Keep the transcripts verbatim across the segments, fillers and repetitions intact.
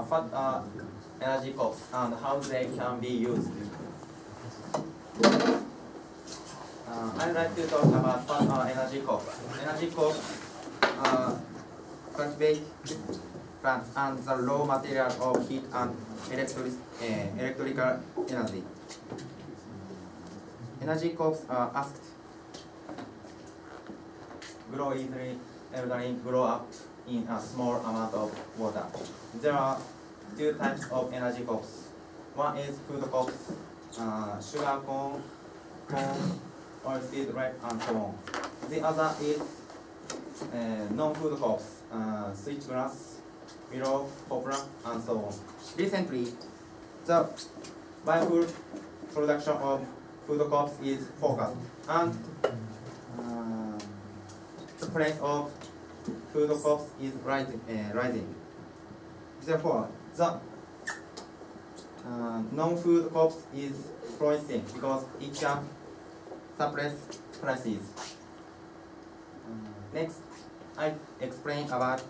uh, what are energy costs and how they can be used. Uh, I'd like to talk about what are energy costs. Energy costs uh, cultivate plants and the raw material of heat and electric, uh, electrical energy. Energy costs are asked. Grow easily, elderly grow up in a small amount of water. There are two types of energy crops. One is food crops, uh, sugar corn, corn, oilseed rape, and so on. The other is uh, non-food crops, uh, switchgrass, willow, poplar, and so on. Recently, the biofuel production of food crops is focused, and uh, the price of food crops is rising. Uh, rising. Therefore, the uh, non-food crops is promising because it can suppress prices. Uh, next, I explain about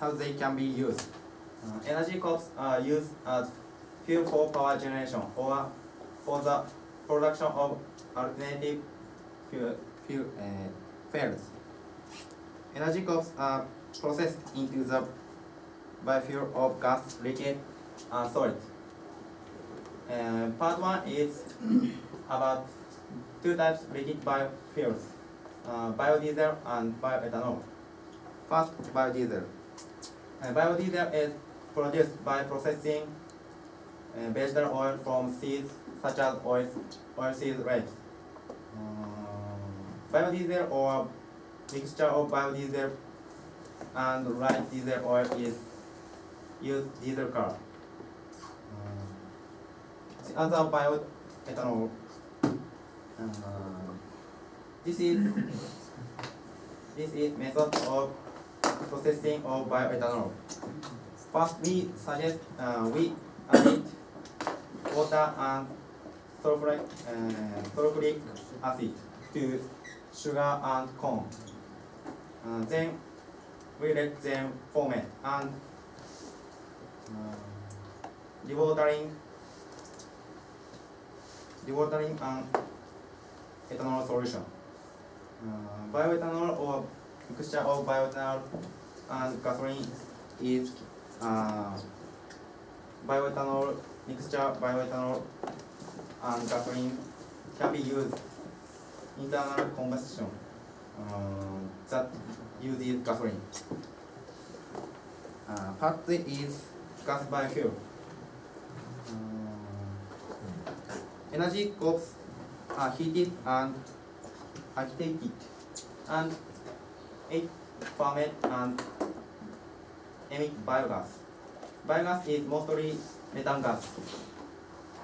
how they can be used. Uh, energy crops are used as fuel for power generation or for the production of alternative fuel, fuel uh, fuels. Energy crops are processed into the biofuel of gas, liquid, and solid. Uh, part one is about two types of liquid biofuels, uh, biodiesel and bioethanol. First, biodiesel. Uh, biodiesel is produced by processing uh, vegetable oil from seeds such as oil, oilseed rape. Uh, biodiesel or mixture of biodiesel and light diesel oil is used diesel car. Uh, the other bioethanol. Uh, this is this is method of processing of bioethanol. First, we suggest uh, we add water and sulfuric, uh, sulfuric acid to sugar and corn. Uh, then we let them ferment and uh, dewatering, dewatering an ethanol solution. Uh, bioethanol or mixture of bioethanol and gasoline is uh, bioethanol mixture bioethanol and gasoline can be used internal combustion uh, that uses gasoline. Uh, part three is gas biofuel. Uh, energy crops are heated and agitated, and it ferments and emits biogas. Biogas is mostly methane gas.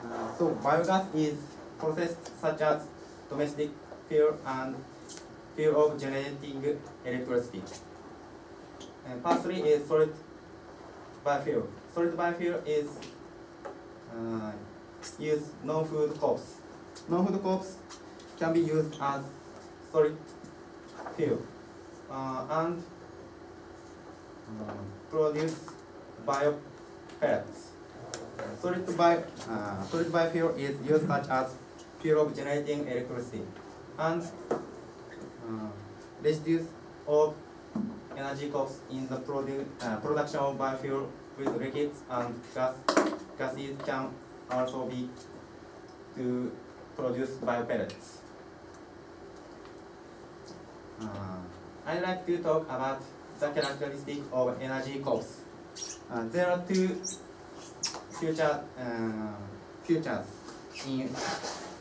Uh, so biogas is processed such as domestic fuel and fuel of generating electricity. And part three is solid biofuel. Solid biofuel is uh, used non-food crops. Non-food crops can be used as solid fuel uh, and uh, produce bio pellets. Solid bio uh, solid biofuel is used such as fuel of generating electricity, and uh, residues of energy costs in the produ uh, production of biofuel with liquids and gas gases can also be to produce biopellets. Uh, I'd like to talk about the characteristics of energy costs. Uh, there are two future, uh, futures in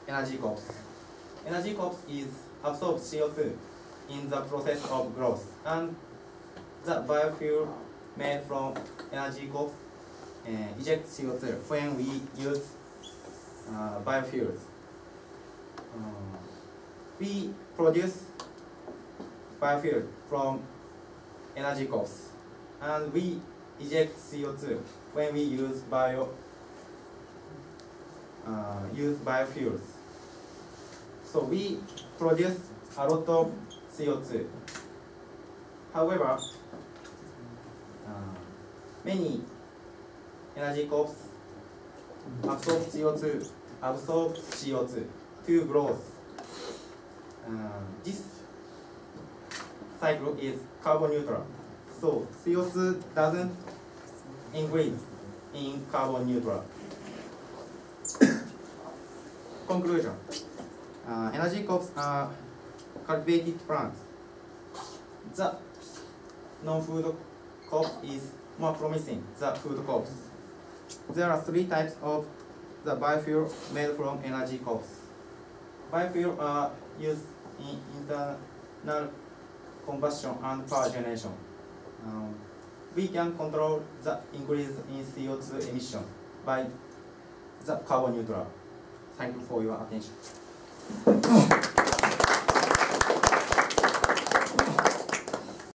energy costs. Energy costs is absorbs C O two in the process of growth, and the biofuel made from energy crops uh, ejects C O two when we use uh, biofuels. Uh, we produce biofuel from energy crops, and we eject C O two when we use bio uh, use biofuels. So we produce a lot of C O two. However, uh, many energy corps absorb C O two, absorb C O two to growth. Um, this cycle is carbon neutral. So C O two doesn't increase in carbon neutral. Conclusion. Uh, energy crops are cultivated plants. The non-food crop is more promising than food crops. There are three types of the biofuel made from energy crops. Biofuel are used in internal combustion and power generation. Um, we can control the increase in C O two emissions by the carbon neutral. Thank you for your attention.